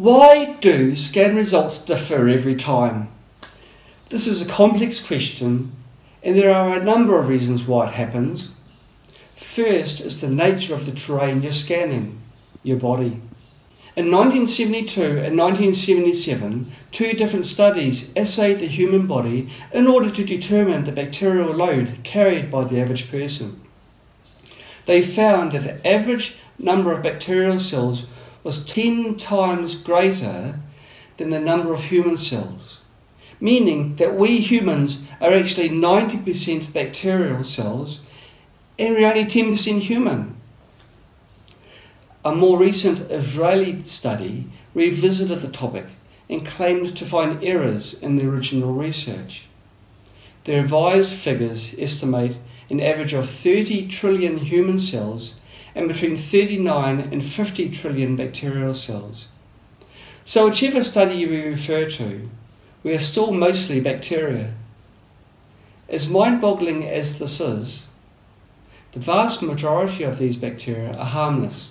Why do scan results differ every time? This is a complex question, and there are a number of reasons why it happens. First is the nature of the terrain you're scanning, your body. In 1972 and 1977, two different studies assayed the human body in order to determine the bacterial load carried by the average person. They found that the average number of bacterial cells was 10 times greater than the number of human cells, meaning that we humans are actually 90% bacterial cells and we're only 10% human. A more recent Israeli study revisited the topic and claimed to find errors in the original research. The revised figures estimate an average of 30 trillion human cells and between 39 and 50 trillion bacterial cells. So whichever study we refer to, we are still mostly bacteria. As mind-boggling as this is, the vast majority of these bacteria are harmless.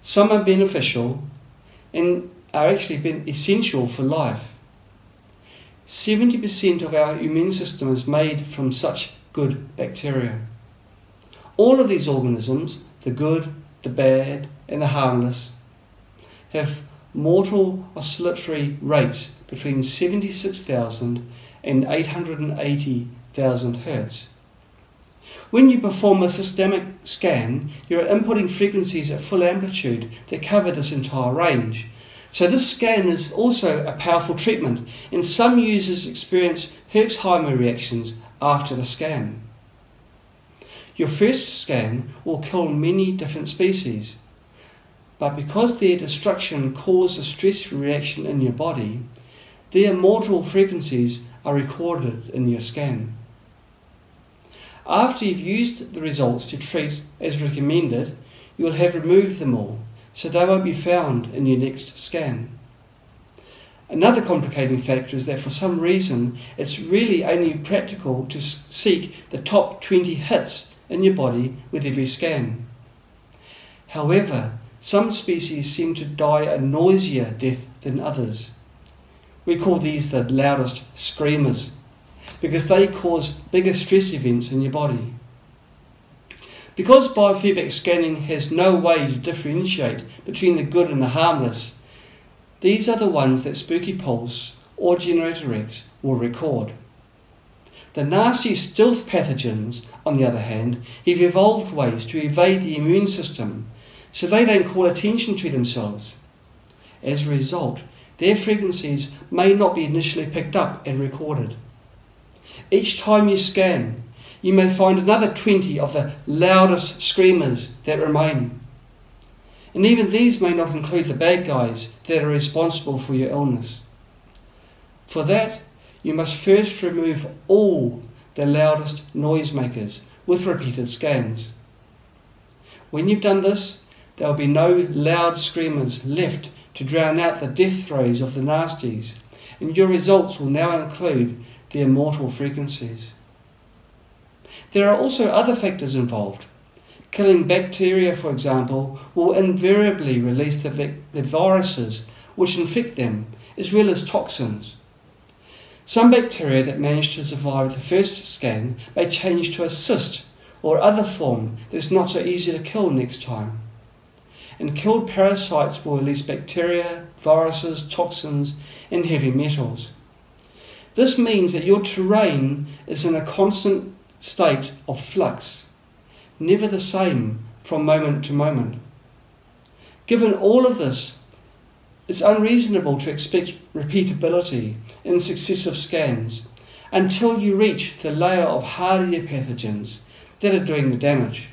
Some are beneficial and are actually essential for life. 70% of our immune system is made from such good bacteria. All of these organisms, the good, the bad, and the harmless, have mortal oscillatory rates between 76,000 and 880,000 Hz. When you perform a systemic scan, you're inputting frequencies at full amplitude that cover this entire range. So this scan is also a powerful treatment, and some users experience Herxheimer reactions after the scan. Your first scan will kill many different species, but because their destruction causes a stress reaction in your body, their mortal frequencies are recorded in your scan. After you've used the results to treat as recommended, you will have removed them all, so they won't be found in your next scan. Another complicating factor is that for some reason it's really only practical to seek the top 20 hits in your body with every scan. However, some species seem to die a noisier death than others. We call these the loudest screamers because they cause bigger stress events in your body. Because biofeedback scanning has no way to differentiate between the good and the harmless, these are the ones that Spooky Pulse or Generator X will record. The nasty stealth pathogens, on the other hand, have evolved ways to evade the immune system, so they don't call attention to themselves. As a result, their frequencies may not be initially picked up and recorded. Each time you scan, you may find another 20 of the loudest screamers that remain. And even these may not include the bad guys that are responsible for your illness. For that, you must first remove all the loudest noisemakers with repeated scans. When you've done this, there will be no loud screamers left to drown out the death throes of the nasties, and your results will now include their mortal frequencies. There are also other factors involved. Killing bacteria, for example, will invariably release the viruses which infect them, as well as toxins. Some bacteria that manage to survive the first scan may change to a cyst or other form that's not so easy to kill next time. And killed parasites will release bacteria, viruses, toxins, and heavy metals. This means that your terrain is in a constant state of flux, never the same from moment to moment. Given all of this, it's unreasonable to expect repeatability in successive scans until you reach the layer of hardier pathogens that are doing the damage.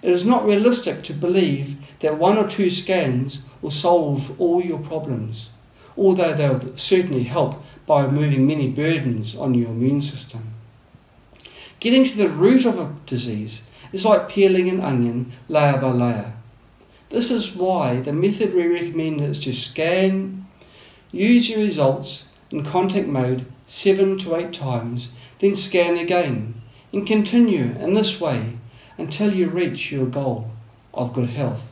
It is not realistic to believe that one or two scans will solve all your problems, although they will certainly help by removing many burdens on your immune system. Getting to the root of a disease is like peeling an onion layer by layer. This is why the method we recommend is to scan, use your results in contact mode 7 to 8 times, then scan again, and continue in this way until you reach your goal of good health.